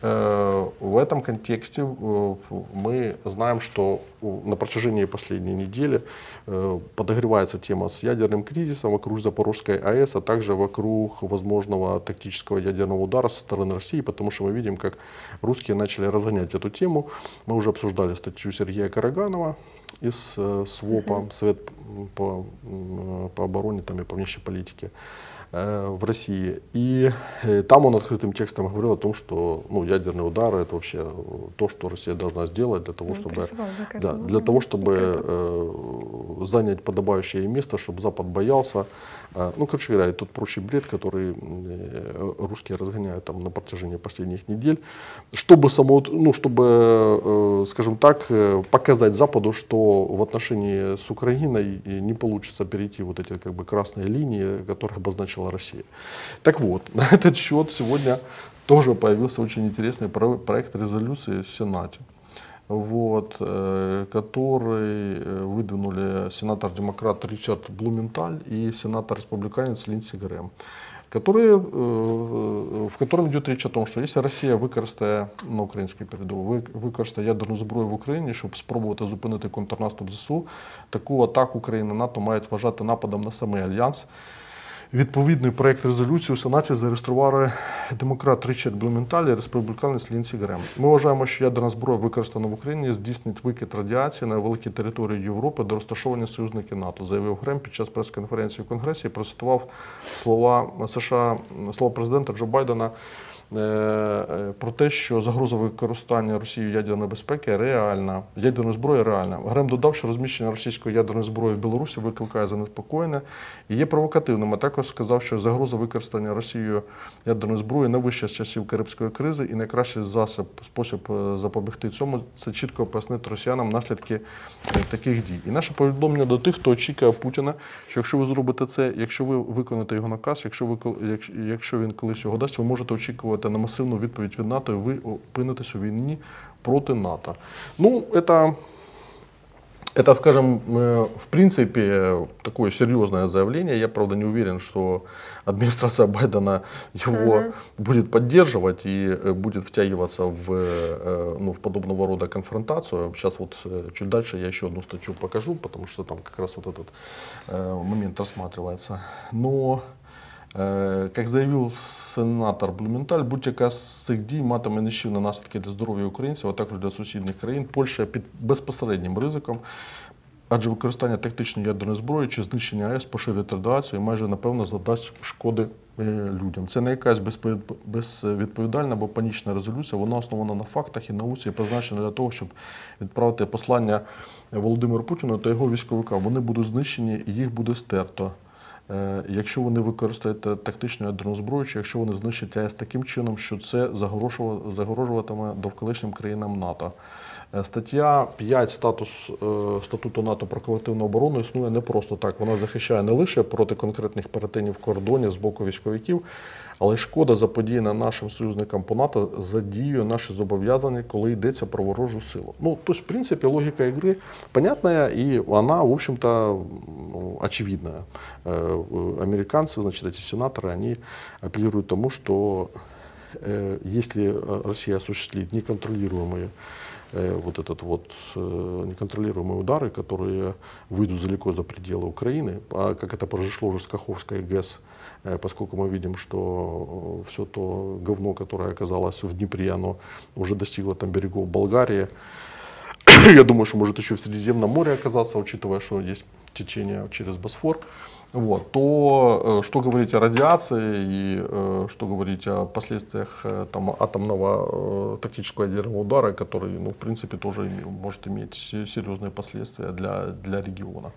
В этом контексте мы знаем, что на протяжении последней недели подогревается тема с ядерным кризисом вокруг Запорожской АЭС, а также вокруг возможного тактического ядерного удара со стороны России, потому что мы видим, как русские начали разгонять эту тему. Мы уже обсуждали статью Сергея Караганова из СВОПа, Совет по обороне там, и по внешней политике в России. И там он открытым текстом говорил о том, что ядерный удар — это вообще то, что Россия должна сделать для того, чтобы занять подобающее место, чтобы Запад боялся. Короче говоря, и тот прочий бред, который русские разгоняют там на протяжении последних недель, чтобы, скажем так, показать Западу, что в отношении с Украиной не получится перейти вот эти красные линии, которые обозначила Россия. Так вот, на этот счет сегодня тоже появился очень интересный проект резолюции в Сенате, который выдвинули сенатор-демократ Ричард Блументаль и сенатор-республиканец Линдси Грэм, в котором идет речь о том, что если Россия використає на українській передовій, використає ядерну зброю в Україні, щоб спробувати зупинити контрнаступ ЗСУ, таку атаку України НАТО мають вважати нападом на самий Альянс. Відповідний проект резолюції у Сенаті зареєстрували демократ Річард Блументаль і республіканець Ліндсі Грем. Ми вважаємо, що ядерна зброя, використана в Україні, здійснить викид радіації на великій території Європи до розташовані союзники НАТО, заявив Грем під час прес-конференції в Конгресі і процитував слова президента Джо Байдена про те, що загроза використання Росією ядерної безпеки реальна, ядерної зброї реальна. Грем додав, що розміщення російської ядерної зброї в Білорусі викликає занепокоєння і є провокативним, а також сказав, що загроза використання Росією ядерної зброї найвища з часів Карибської кризи і найкращий спосіб запобігти цьому – це чітко пояснити росіянам наслідки таких дій. І наше повідомлення до тих, хто очікує Путіна, що якщо ви зробите це, якщо ви виконаєте його наказ, якщо він колись його дасть, ви можете очікувати на массивную відповідь від НАТО, и вы опинитесь у войне против НАТО. Это, скажем, в принципе, такое серьезное заявление. Я, правда, не уверен, что администрация Байдена его будет поддерживать и будет втягиваться в подобного рода конфронтацию. Сейчас вот чуть дальше я еще одну статью покажу, потому что там как раз вот этот момент рассматривается. Но... Как заявил сенатор Блументаль, будь-яка з цих дій матиме нищівні наслідки для здоров'я українців, а також для сусідніх країн. Польща під безпосереднім ризиком, адже використання тактичної ядерної зброї чи знищення АЕС поширить радіацію і майже, напевно, завдасть шкоди людям. Це не якась безвідповідальна або панічна резолюція, вона основана на фактах і науці, і призначена для того, щоб відправити послання Володимиру Путіну та його військовикам. Вони будуть знищені і їх буде стерто, якщо вони використають тактичну ядерну зброю, чи якщо вони знищать АЕС таким чином, що це загрожуватиме довколишнім країнам НАТО. Стаття 5 статуту НАТО про колективну оборону існує не просто так. Вона захищає не лише проти конкретних перетинів кордонів з боку військовиків, але й шкода, заподіяна нашим союзникам по НАТО, задіює наші зобов'язання, коли йдеться про ворожу силу. То есть, в принципе, логика игры понятная, и она, в общем-то, очевидная. Американцы, значит, эти сенаторы, они апеллируют тому, что если Россия осуществит неконтролируемые удары, которые выйдут далеко за пределы Украины, как это произошло уже с Каховской ГЭС, поскольку мы видим, что все то говно, которое оказалось в Днепре, оно уже достигло там берегов Болгарии. Я думаю, что может еще в Средиземном море оказаться, учитывая, что есть течение через Босфор. То что говорить о радиации и что говорить о последствиях атомного тактического ядерного удара, который, в принципе, тоже может иметь серьезные последствия для региона.